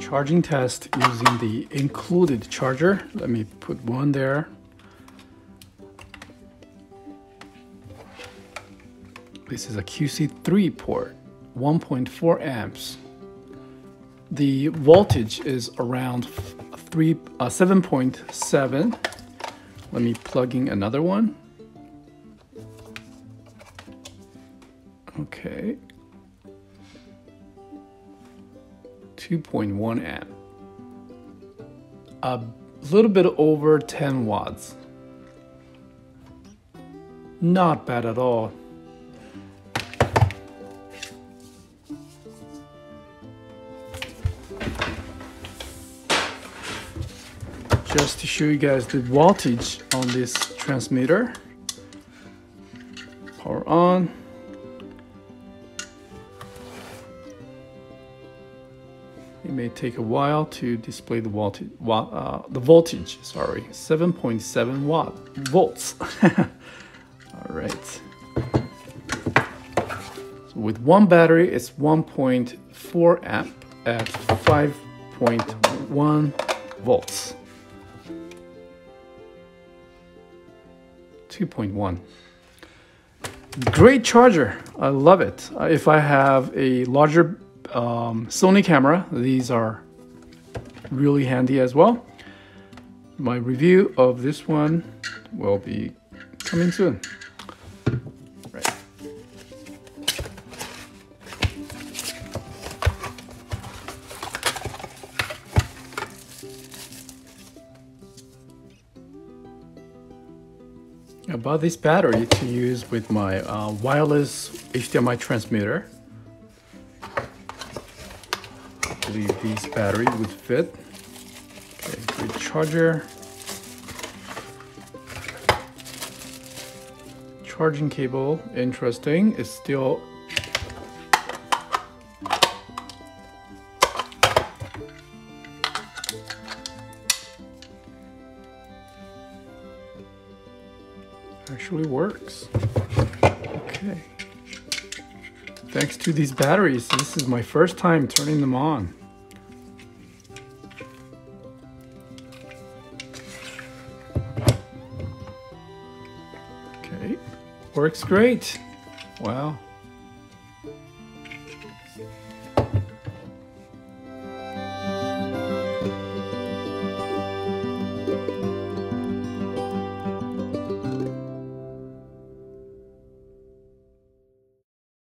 Charging test using the included charger. Let me put one there. This is a QC3 port, 1.4 amps. The voltage is around 7.7. Let me plug in another one. Okay. 2.1 amp, a little bit over 10 watts. Not bad at all. Just to show you guys the voltage on this transmitter. Power on. It may take a while to display the voltage. 7.7 volts. All right. So with one battery, it's 1.4 amp at 5.1 volts. 2.1. Great charger. I love it. If I have a larger Sony camera, these are really handy as well. My review of this one will be coming soon. Right. I bought this battery to use with my wireless HDMI transmitter. These battery would fit. Okay, good charger. Charging cable, interesting. It's still actually works. Okay. Thanks to these batteries, this is my first time turning them on. Works great. Wow.